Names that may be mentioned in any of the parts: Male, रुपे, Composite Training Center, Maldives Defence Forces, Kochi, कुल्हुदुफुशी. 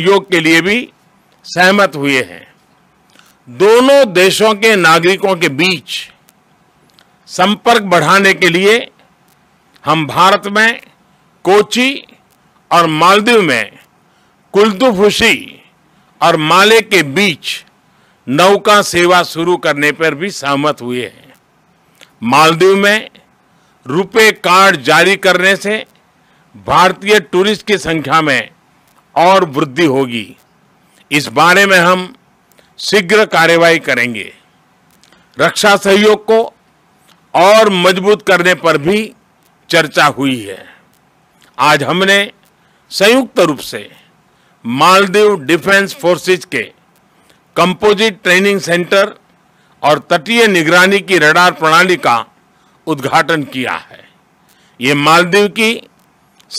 सहयोग के लिए भी सहमत हुए हैं। दोनों देशों के नागरिकों के बीच संपर्क बढ़ाने के लिए हम भारत में कोची और मालदीव में कुल्हुदुफुशी और माले के बीच नौका सेवा शुरू करने पर भी सहमत हुए हैं। मालदीव में रुपे कार्ड जारी करने से भारतीय टूरिस्ट की संख्या में और वृद्धि होगी। इस बारे में हम शीघ्र कार्रवाई करेंगे। रक्षा सहयोग को और मजबूत करने पर भी चर्चा हुई है। आज हमने संयुक्त रूप से मालदीव डिफेंस फोर्सेज के कंपोजिट ट्रेनिंग सेंटर और तटीय निगरानी की रडार प्रणाली का उद्घाटन किया है। ये मालदीव की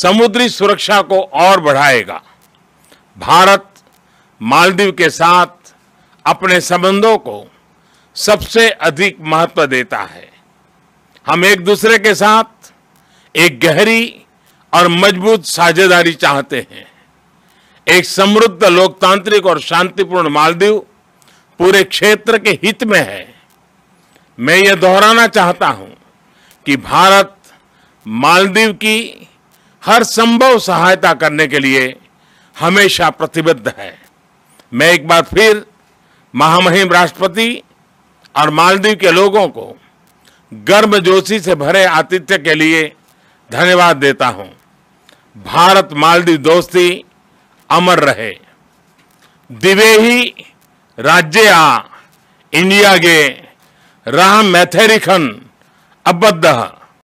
समुद्री सुरक्षा को और बढ़ाएगा। भारत मालदीव के साथ अपने संबंधों को सबसे अधिक महत्व देता है। हम एक दूसरे के साथ एक गहरी और मजबूत साझेदारी चाहते हैं। एक समृद्ध, लोकतांत्रिक और शांतिपूर्ण मालदीव पूरे क्षेत्र के हित में है। मैं ये दोहराना चाहता हूं कि भारत मालदीव की हर संभव सहायता करने के लिए हमेशा प्रतिबद्ध है। मैं एक बार फिर महामहिम राष्ट्रपति और मालदीव के लोगों को गर्मजोशी से भरे आतिथ्य के लिए धन्यवाद देता हूं। भारत मालदीव दोस्ती अमर रहे। दिवे ही राज्य आ इंडिया के राम मैथेरिखन अबद्ध।